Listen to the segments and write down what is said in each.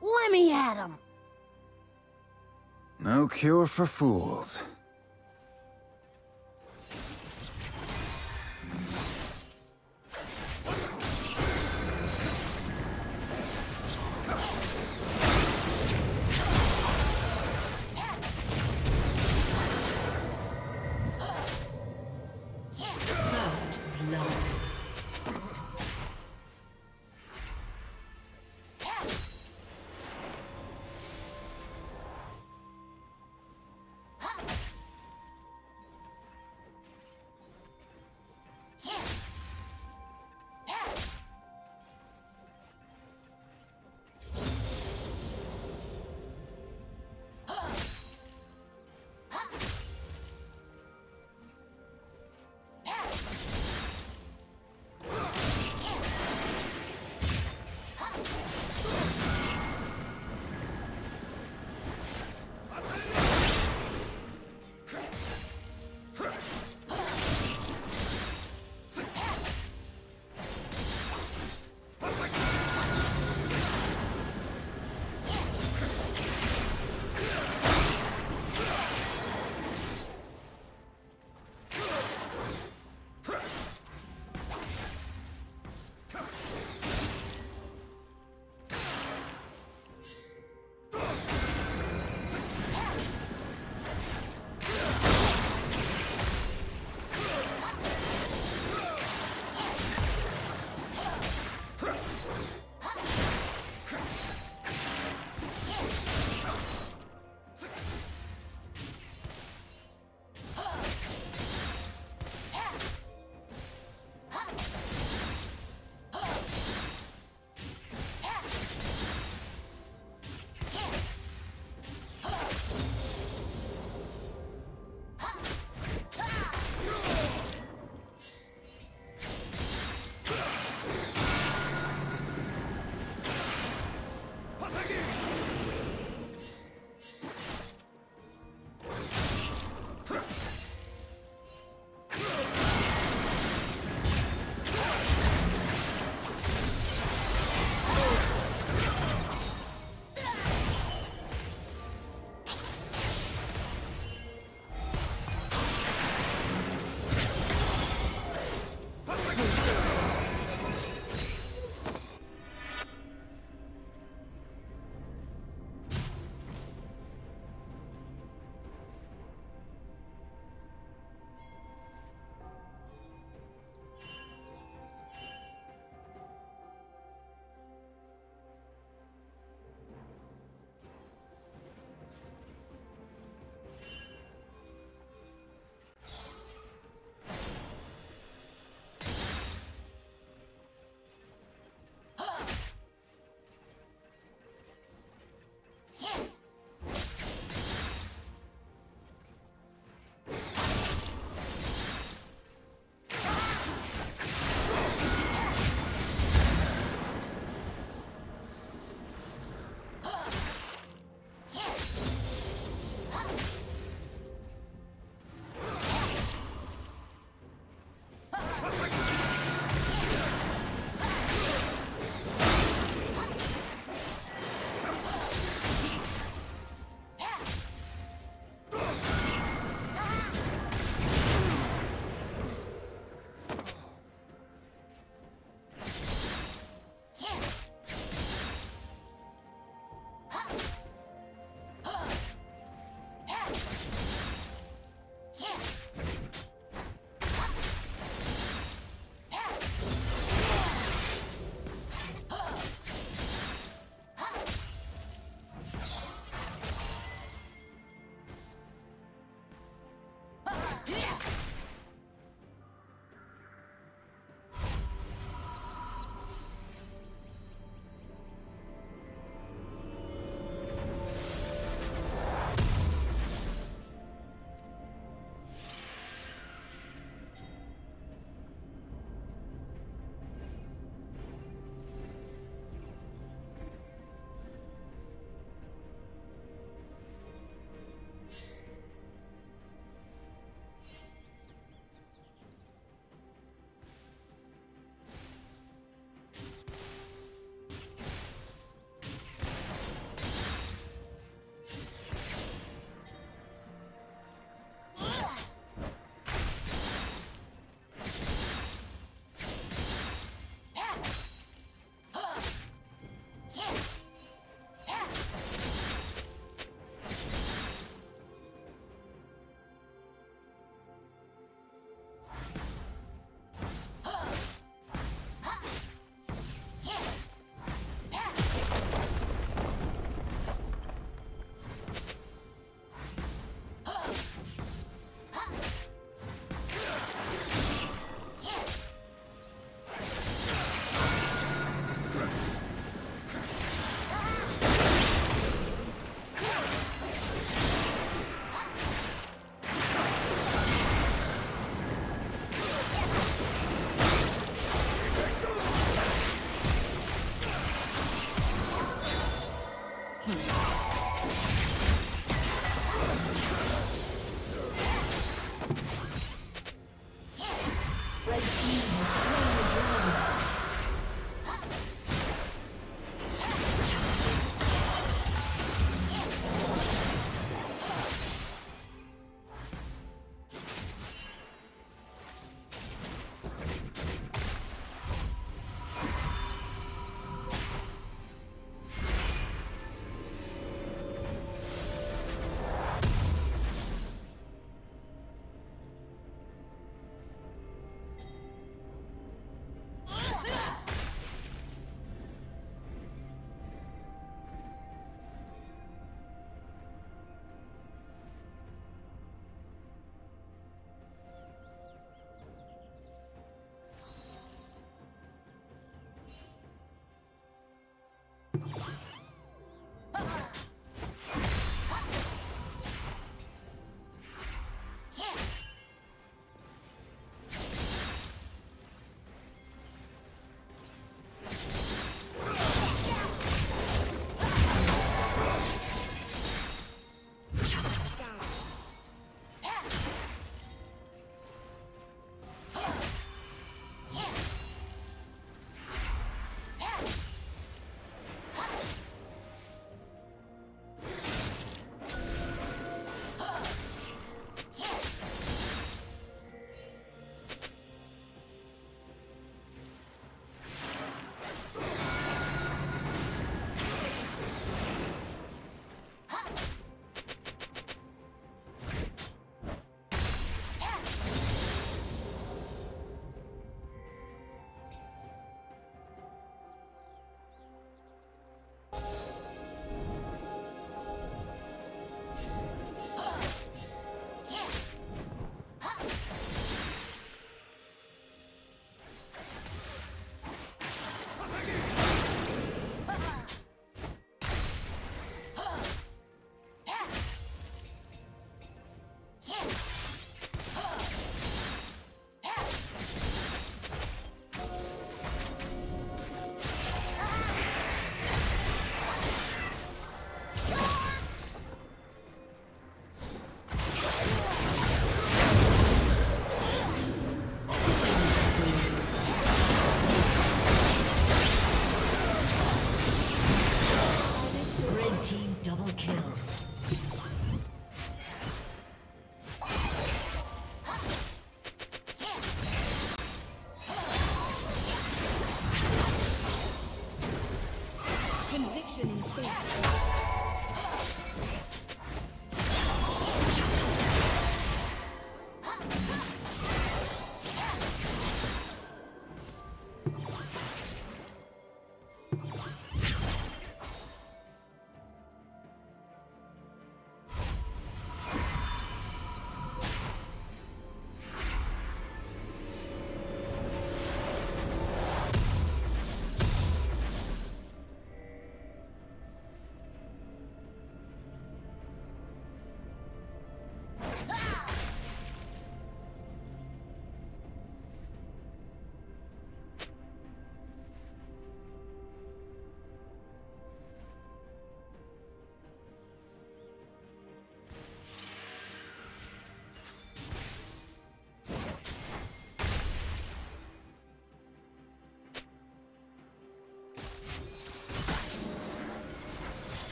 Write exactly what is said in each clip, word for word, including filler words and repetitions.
Let me at him! No cure for fools. Huh?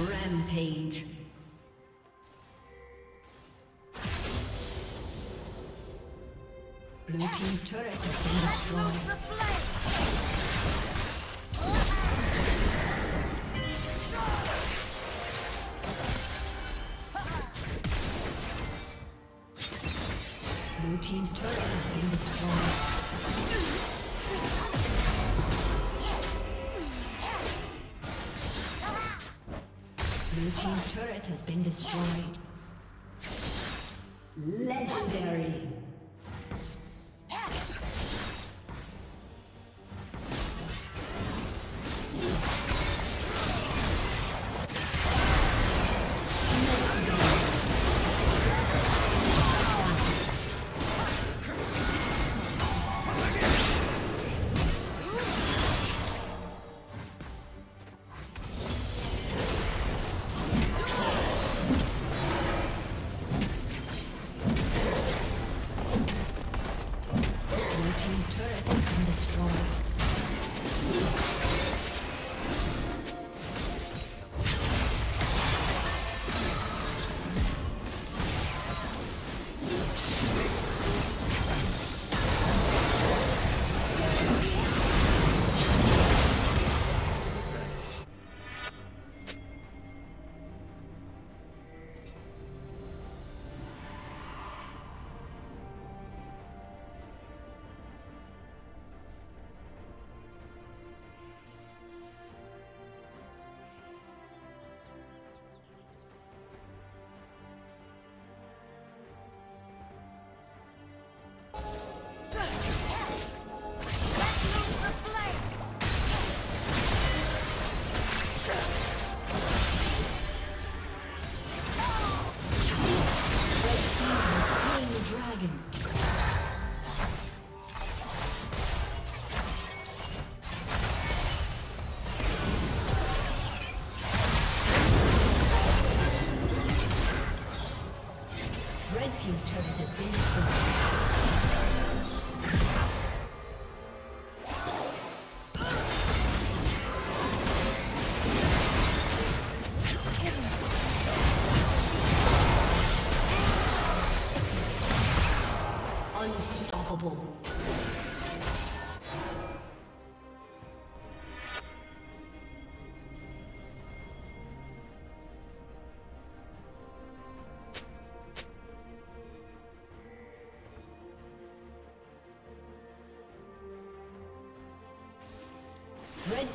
Rampage. Blue team's turret has been destroyed. Blue team's turret has been destroyed. Legendary. Team's turret has been destroyed. Unstoppable. Red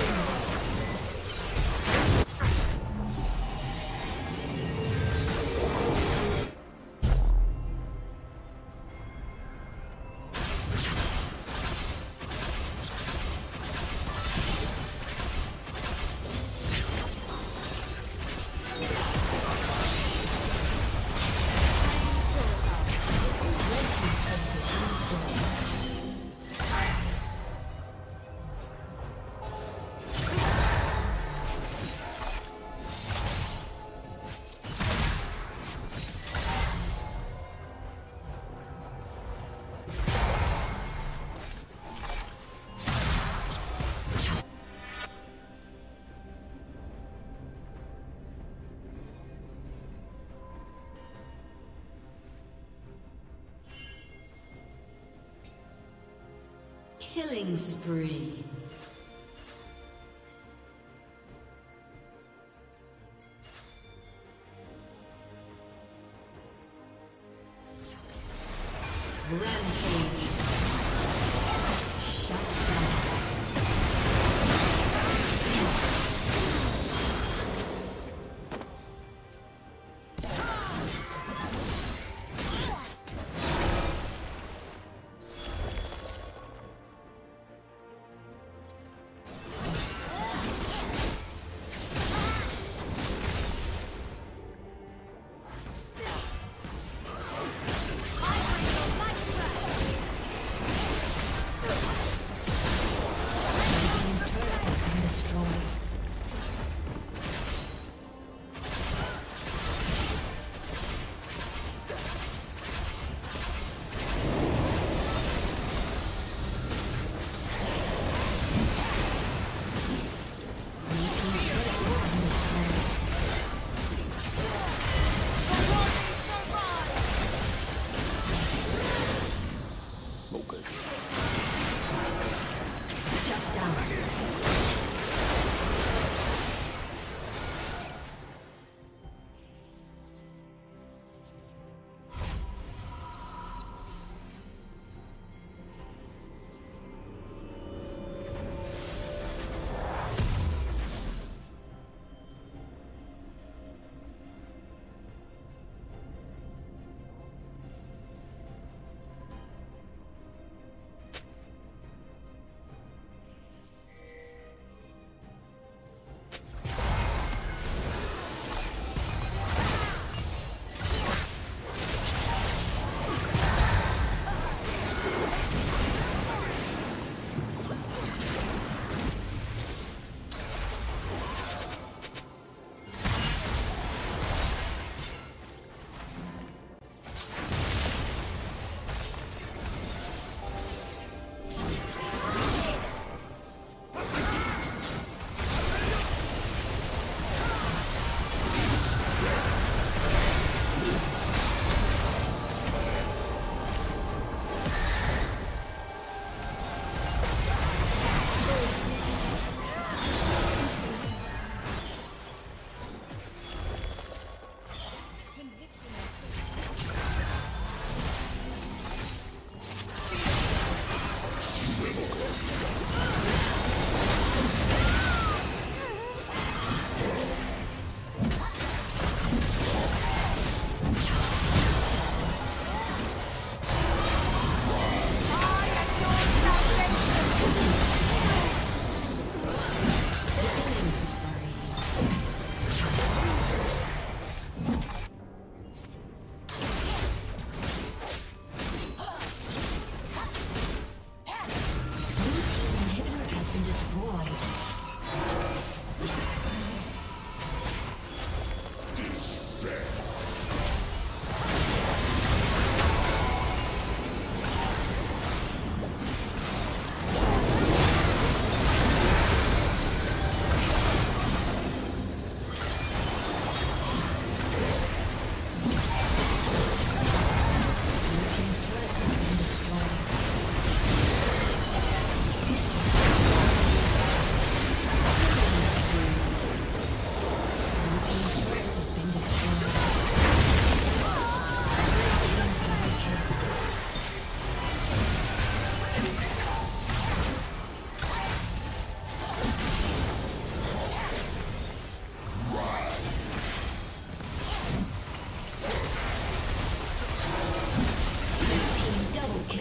killing spree.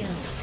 Kill.